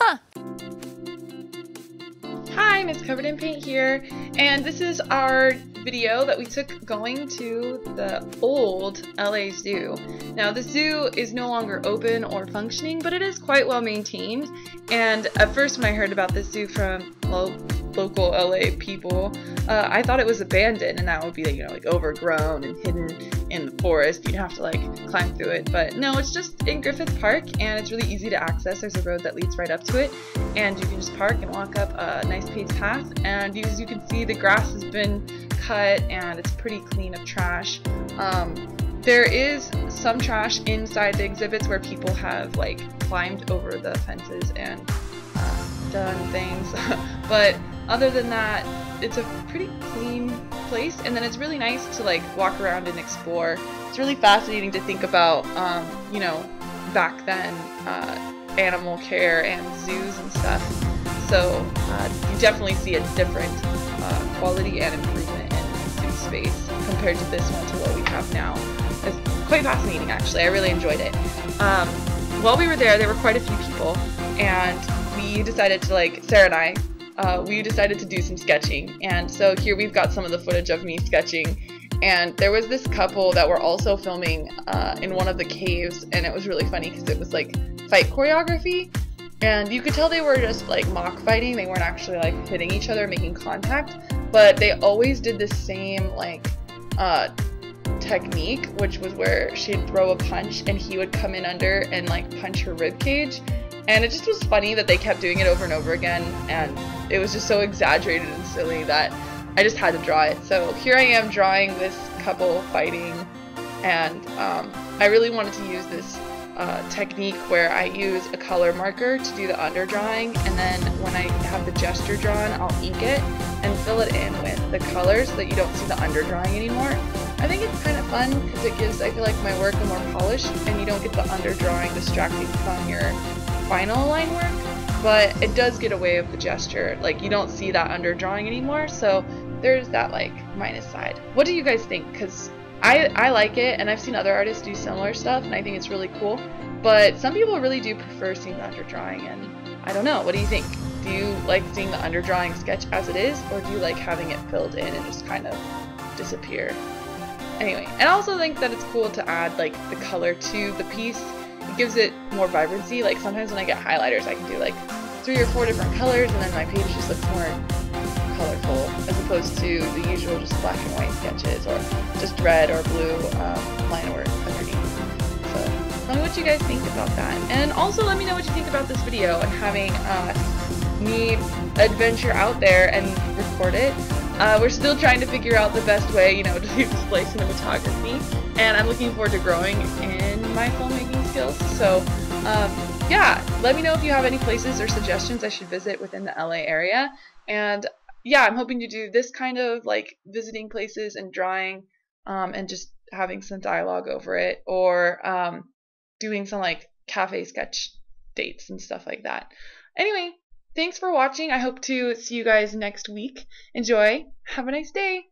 Huh. Hi, MissCoveredInPaint here, and this is our video that we took going to the old LA Zoo. Now the zoo is no longer open or functioning, but it is quite well maintained, and at first when I heard about this zoo from local LA people, I thought it was abandoned and that would be, you know, like overgrown and hidden in the forest. You'd have to like climb through it, but no, it's just in Griffith Park and it's really easy to access. There's a road that leads right up to it and you can just park and walk up a nice paved path, and as you can see the grass has been cut and it's pretty clean of trash. There is some trash inside the exhibits where people have like climbed over the fences and done things, but other than that it's a pretty clean place, and then it's really nice to like walk around and explore. It's really fascinating to think about you know, back then animal care and zoos and stuff, so you definitely see a different quality and improvement in zoo space compared to this one to what we have now. It's quite fascinating actually, I really enjoyed it. While we were there were quite a few people, and we decided to, like, Sarah and I, we decided to do some sketching. And so here we've got some of the footage of me sketching. And there was this couple that were also filming in one of the caves, and it was really funny because it was, like, fight choreography. And you could tell they were just, like, mock fighting. They weren't actually, like, hitting each other, making contact. But they always did the same, like, technique, which was where she'd throw a punch and he would come in under and, like, punch her ribcage. And it just was funny that they kept doing it over and over again, and it was just so exaggerated and silly that I just had to draw it. So here I am drawing this couple fighting, and I really wanted to use this technique where I use a color marker to do the underdrawing, and then when I have the gesture drawn, I'll ink it and fill it in with the color so that you don't see the underdrawing anymore. I think it's kind of fun because it gives, I feel like, my work a more polish, and you don't get the underdrawing distracting from your final line work, but it does get away with the gesture. Like, you don't see that underdrawing anymore, so there's that, like, minus side. What do you guys think? Because I like it, and I've seen other artists do similar stuff, and I think it's really cool, but some people really do prefer seeing the underdrawing, and I don't know. What do you think? Do you like seeing the underdrawing sketch as it is, or do you like having it filled in and just kind of disappear? Anyway, and I also think that it's cool to add, like, the color to the piece. It gives it more vibrancy. Like, sometimes when I get highlighters, I can do like 3 or 4 different colors, and then my page just looks more colorful as opposed to the usual just black and white sketches or just red or blue line work underneath. So tell me what you guys think about that, and also let me know what you think about this video and having me adventure out there and record it. We're still trying to figure out the best way, you know, to display cinematography, and I'm looking forward to growing in my filmmaking skills. So, yeah, let me know if you have any places or suggestions I should visit within the LA area. And yeah, I'm hoping to do this kind of like visiting places and drawing, and just having some dialogue over it, or doing some like cafe sketch dates and stuff like that. Anyway. Thanks for watching. I hope to see you guys next week. Enjoy. Have a nice day.